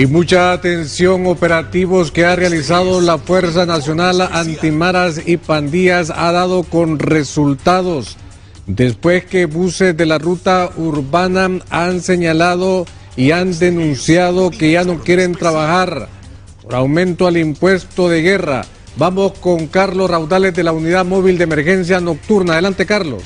Y mucha atención, operativos que ha realizado la Fuerza Nacional Antimaras y Pandillas ha dado con resultados. Después que buses de la ruta urbana han señalado y han denunciado que ya no quieren trabajar por aumento al impuesto de guerra. Vamos con Carlos Raudales de la Unidad Móvil de Emergencia Nocturna. Adelante, Carlos.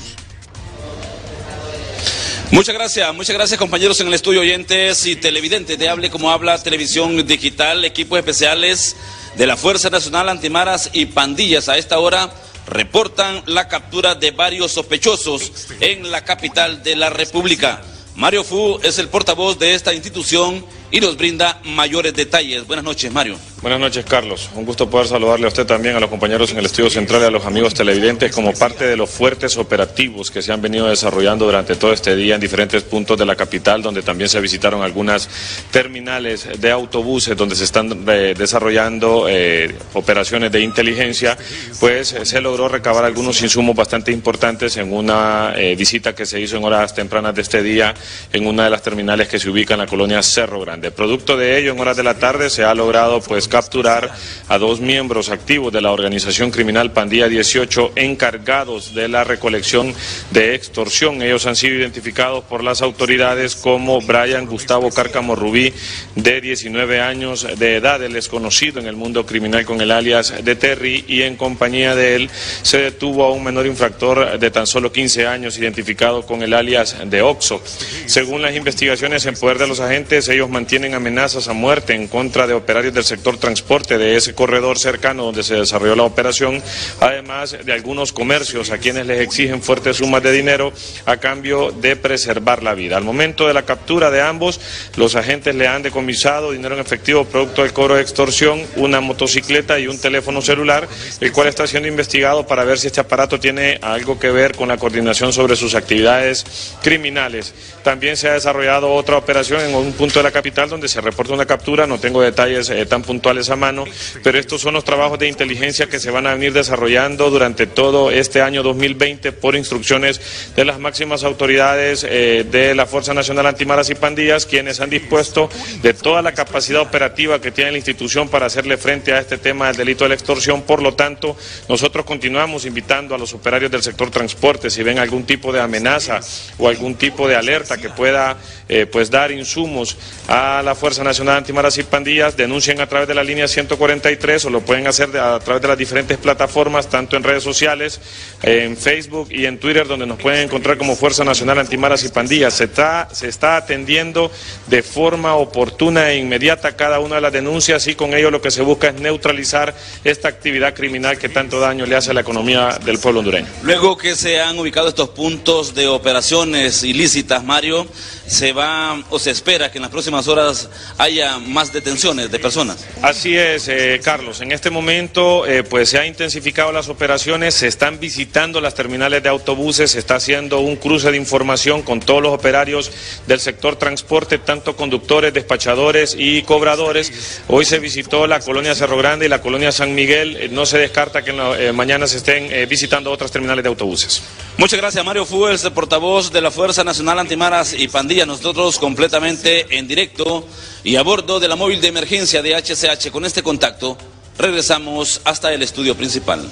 Muchas gracias compañeros en el estudio, oyentes y televidentes de Hable Como Habla, Televisión Digital, equipos especiales de la Fuerza Nacional Antimaras y Pandillas. A esta hora reportan la captura de varios sospechosos en la capital de la República. Mario Fu es el portavoz de esta institución y nos brinda mayores detalles. Buenas noches, Mario. Buenas noches, Carlos. Un gusto poder saludarle a usted también, a los compañeros en el estudio central y a los amigos televidentes como parte de los fuertes operativos que se han venido desarrollando durante todo este día en diferentes puntos de la capital, donde también se visitaron algunas terminales de autobuses donde se están desarrollando operaciones de inteligencia. Pues se logró recabar algunos insumos bastante importantes en una visita que se hizo en horas tempranas de este día en una de las terminales que se ubica en la colonia Cerro Grande. Producto de ello, en horas de la tarde se ha logrado pues capturar a dos miembros activos de la organización criminal Pandilla 18 encargados de la recolección de extorsión. Ellos han sido identificados por las autoridades como Bryan Gustavo Cárcamo Rubí, de 19 años de edad. Él es conocido en el mundo criminal con el alias de Terry, y en compañía de él se detuvo a un menor infractor de tan solo 15 años identificado con el alias de Oxo. Según las investigaciones en poder de los agentes, ellos mantienen amenazas a muerte en contra de operarios del sector transporte de ese corredor cercano donde se desarrolló la operación, además de algunos comercios a quienes les exigen fuertes sumas de dinero a cambio de preservar la vida. Al momento de la captura de ambos, los agentes le han decomisado dinero en efectivo producto del cobro de extorsión, una motocicleta y un teléfono celular, el cual está siendo investigado para ver si este aparato tiene algo que ver con la coordinación sobre sus actividades criminales. También se ha desarrollado otra operación en un punto de la capital donde se reporta una captura. No tengo detalles tan puntuales a mano, pero estos son los trabajos de inteligencia que se van a venir desarrollando durante todo este año 2020 por instrucciones de las máximas autoridades de la Fuerza Nacional Antimaras y Pandillas, quienes han dispuesto de toda la capacidad operativa que tiene la institución para hacerle frente a este tema del delito de la extorsión. Por lo tanto, nosotros continuamos invitando a los operarios del sector transporte, si ven algún tipo de amenaza o algún tipo de alerta que pueda pues dar insumos a la Fuerza Nacional Antimaras y Pandillas, denuncien a través de la línea 143 o lo pueden hacer a través de las diferentes plataformas, tanto en redes sociales, en Facebook y en Twitter, donde nos pueden encontrar como Fuerza Nacional Antimaras y Pandillas. Se está atendiendo de forma oportuna e inmediata cada una de las denuncias, y con ello lo que se busca es neutralizar esta actividad criminal que tanto daño le hace a la economía del pueblo hondureño. Luego que se han ubicado estos puntos de operaciones ilícitas, Mario, se espera que en las próximas horas haya más detenciones de personas. Así es, Carlos. En este momento pues se han intensificado las operaciones, se están visitando las terminales de autobuses, se está haciendo un cruce de información con todos los operarios del sector transporte, tanto conductores, despachadores y cobradores. Hoy se visitó la colonia Cerro Grande y la colonia San Miguel. No se descarta que mañana se estén visitando otras terminales de autobuses. Muchas gracias, Mario Fu, el portavoz de la Fuerza Nacional Antimaras y Pandillas. Nosotros completamente en directo y a bordo de la móvil de emergencia de HCH. Con este contacto regresamos hasta el estudio principal.